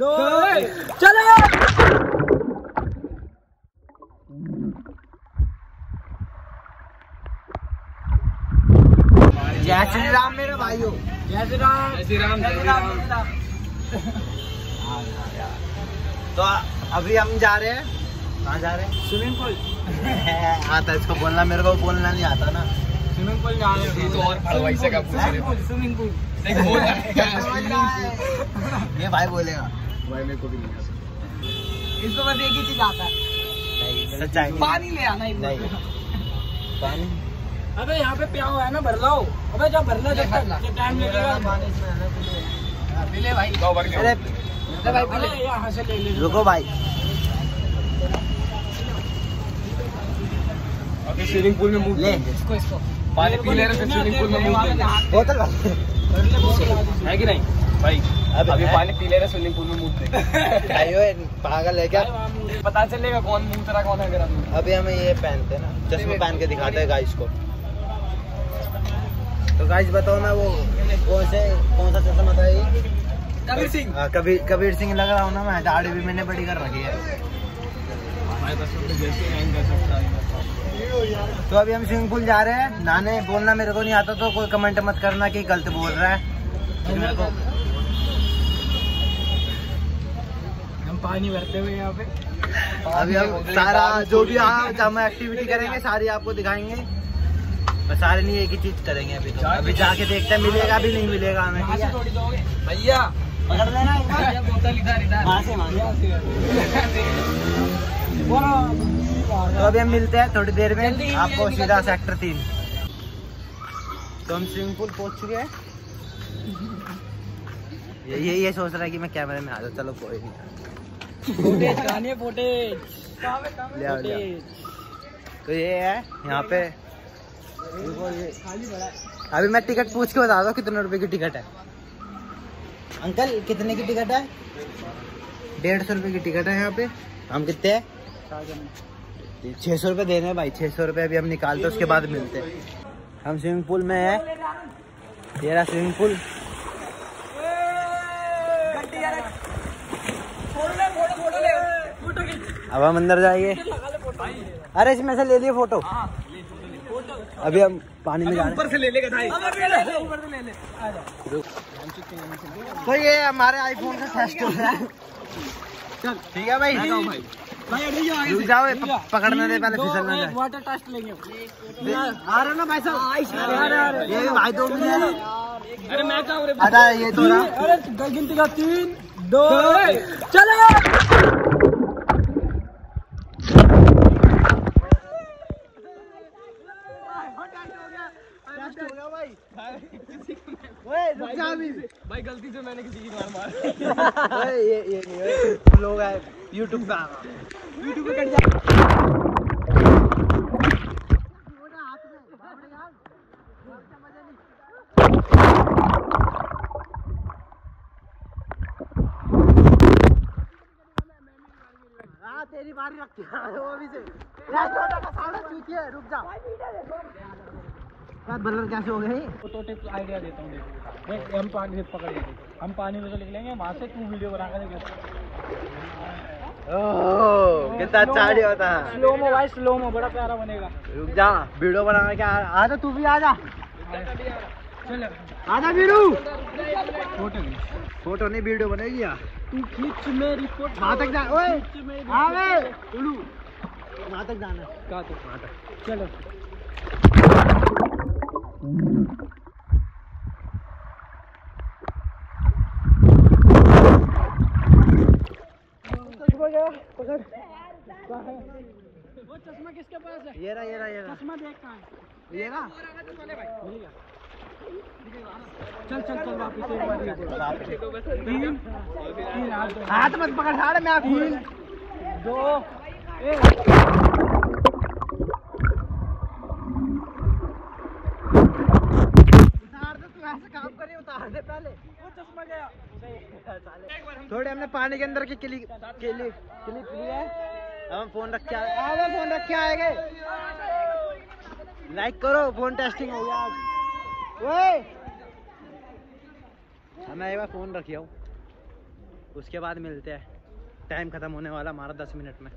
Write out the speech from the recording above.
दो चलो जय श्री राम मेरे भाइयों। जय श्री राम। जय श्री राम। जय श्री राम। तो अभी हम जा रहे हैं। कहाँ जा रहे हैं? Swimming pool. आता इसको बोलना, मेरे को बोलना नहीं आता ना। स्विमिंग पूल जा रहे हैं तो और हलवाई से का पूछ रहे हो। स्विमिंग पूल ये भाई बोलेगा, भाई मेरे को भी नहीं आता। इसको बस एक ही चीज आता है, सच्चाई। पानी ले आना। पानी अबे यहाँ पे प्याव है ना, भर लाओ। अबे जब भर लो जब टाइम लगेगा पानी पीले भाई। अरे भाई पीले, यहाँ से ले ले। रुको भाई, स्विमिंग पूल में मुंह ले। इसको पानी पी ले रहे, स्विमिंग पूल में मुंह ले। बोतल है कि नहीं भाई? अभी पानी पी ले रहे, स्विमिंग पूल में मुंह ले। भाइयों पागल है क्या? पता चलेगा कौन मुंह तेरा कौन है। अभी हमें ये पहनते हैं ना, चश्मे पहन के दिखाते हैं गाइस को। तो गाइस बताओ ना, वो कौन सा चश्मा था ये? कबीर सिंह। कबीर सिंह लग रहा हूँ ना मैं। दाढ़ी भी मैंने बड़ी कर रखी है। तो अभी हम स्विमिंग पूल जा रहे हैं नहाने। बोलना मेरे को नहीं आता तो कोई कमेंट मत करना कि गलत बोल रहा है। हम पानी भरते हुए यहाँ पे अभी हम सारा जो भी हम एक्टिविटी करेंगे सारी आपको दिखाएंगे। बस सारे नहीं, एक ही चीज करेंगे। अभी जाके देखते हैं मिलेगा भी नहीं मिलेगा हमें। भैया पकड़ लेना एक बार। तो अभी हम मिलते हैं थोड़ी देर में आपको सीधा सेक्टर 3। तो हम स्विमिंग पूल पहुंच चुके हैं। ये सोच रहा है कि मैं कैमरे में आ जाऊँ। चलो कोई नहीं, फुटेज। तो ये है यहाँ पे। अभी मैं टिकट पूछ के बता दो कितने रुपए की टिकट है। अंकल कितने की टिकट है? 150 रुपये की टिकट है यहाँ पे। हम कितने हैं? 600 रुपये दे रहे हैं भाई। 600 रुपये अभी हम निकालते हैं, उसके बाद मिलते हैं। हम स्विमिंग पूल में है। तेरा स्विमिंग पूल अब हम अंदर जाएंगे। अरे इसमें से ले लिए फोटो। अभी हम पानी में जा रहे हैं। ऊपर से ले लेगा भाई, ऊपर से ले ले। तो ये हमारे आईफोन का टेस्ट हो रहा है। चल ठीक है भाई, भाई जाओ। पकड़ना दे पहले, फिसलना दे। वाटर टेस्ट लेंगे। आ रहा ना भाई साहब? ये भाई 2 मिनट। अरे मैं क्या हो रहा है? अरे ये थोड़ा, अरे गिनती का 3 2 चलो। भाई गलती से मैंने किसी की मार ये नहीं लोग आए YouTube पे। YouTube पे कट जा। तेरी बारी रखती है वो भी से। रुक जा, बलर कैसे हो गए? तो टिप आइडिया देता हूँ। देख हम पानी पकड़ लेंगे, हम पानी में तो निकलेंगे लेंगे वहाँ से। तू वीडियो बना कर ओह कितना अच्छा आइडिया होता है। स्लोमो भाई, स्लोमो बड़ा प्यारा बनेगा। रुक जा, वीडियो बना के आ जा। तू भी आ जा, आ जा वीरू। फोटो नहीं, वीडियो बनेगी। तू खींच मेरी फोटो। वहाँ तक जा, वहाँ तक जाना है। चलो पकड़। वो चश्मा किसके पास है? ये रहा। चश्मा देख कहाँ है? ये रहा। चल वापस। 3 हाथ मत पकड़ सारे। मैं 3 2 1। काम कर रहे उतार दे पहले, वो चश्मा गया। थोड़े हमने पानी के अंदर की क्लिप ली है। हम फोन रख के आएंगे। लाइक करो, फोन टेस्टिंग हो गया। हम मैं एक बार फ़ोन रखिया हूँ, उसके बाद मिलते हैं, टाइम ख़त्म होने वाला हमारा 10 मिनट में।